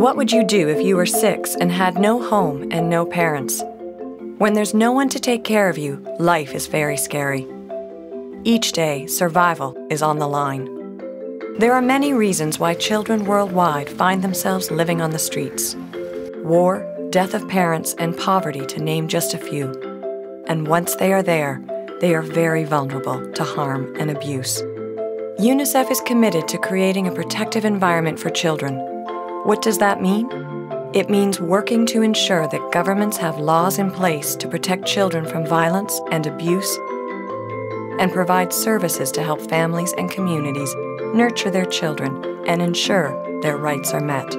What would you do if you were 6 and had no home and no parents? When there's no one to take care of you, life is very scary. Each day, survival is on the line. There are many reasons why children worldwide find themselves living on the streets. War, death of parents, and poverty, to name just a few. And once they are there, they are very vulnerable to harm and abuse. UNICEF is committed to creating a protective environment for children. What does that mean? It means working to ensure that governments have laws in place to protect children from violence and abuse and provide services to help families and communities nurture their children and ensure their rights are met.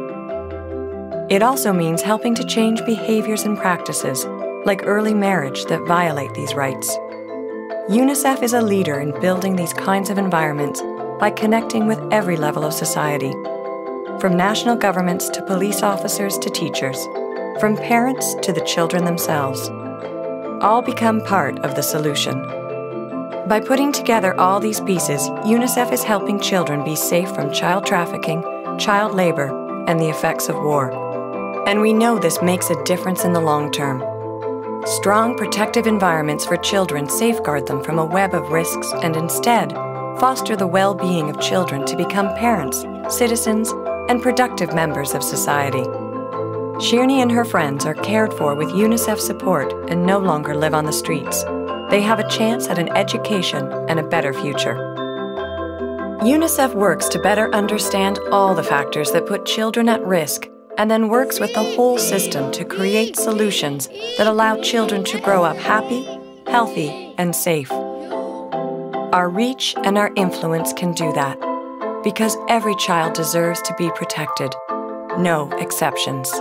It also means helping to change behaviors and practices, like early marriage, that violate these rights. UNICEF is a leader in building these kinds of environments by connecting with every level of society, from national governments to police officers to teachers, from parents to the children themselves. All become part of the solution. By putting together all these pieces, UNICEF is helping children be safe from child trafficking, child labor, and the effects of war. And we know this makes a difference in the long term. Strong protective environments for children safeguard them from a web of risks and instead foster the well-being of children to become parents, citizens, and productive members of society. Shirney and her friends are cared for with UNICEF support and no longer live on the streets. They have a chance at an education and a better future. UNICEF works to better understand all the factors that put children at risk and then works with the whole system to create solutions that allow children to grow up happy, healthy, and safe. Our reach and our influence can do that, because every child deserves to be protected. No exceptions.